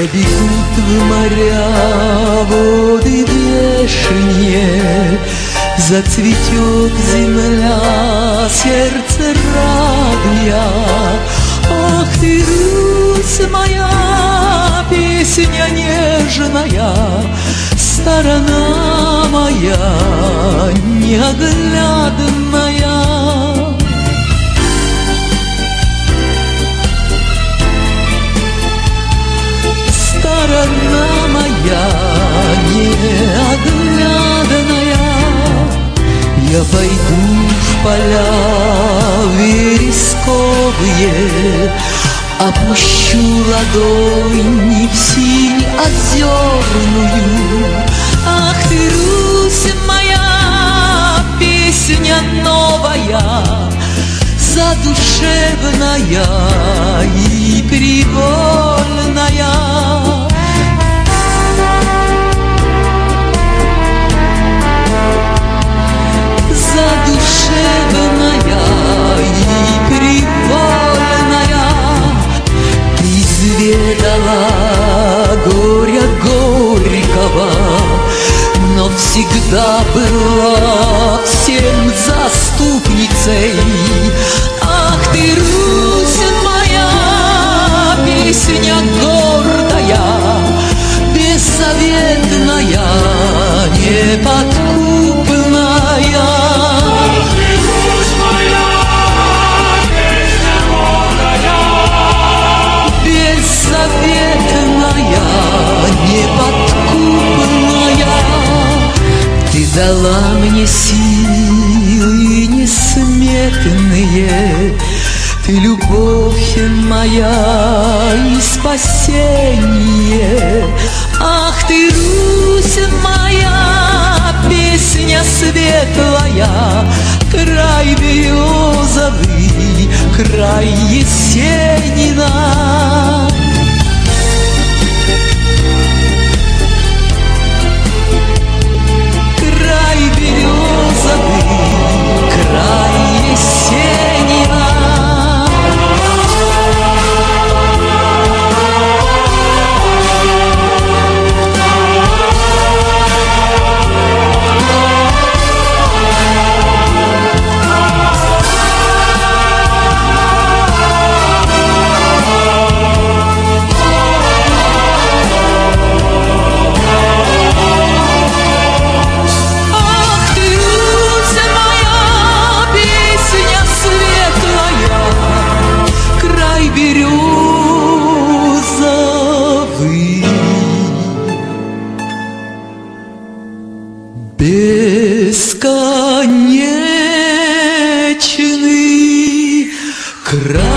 побегут в моря воды вешенье, зацветет земля, сердце равня. Ах ты, Русь моя, песня нежная, сторона моя неоглядная. Сторона моя неоглядная. Я пойду в поля вересковые, опущу ладонь в синь озерную. Ах ты, Русь моя, песня новая, задушевная и привольная. Задушевная и привольная. Ты изведала горя горького, но всегда была всем заступницей. Ах ты, Русь моя, песня гордая, бессоветная, неподкупная. Ах ты, Русь моя, песня гордая, бессоветная, неподкупная. Ты дала мне силы несметные, ты любовь моя и спасение. Ах ты, Русь моя, песня светлая, край березовый, край Есенина. Край Есенина. Бесконечный край.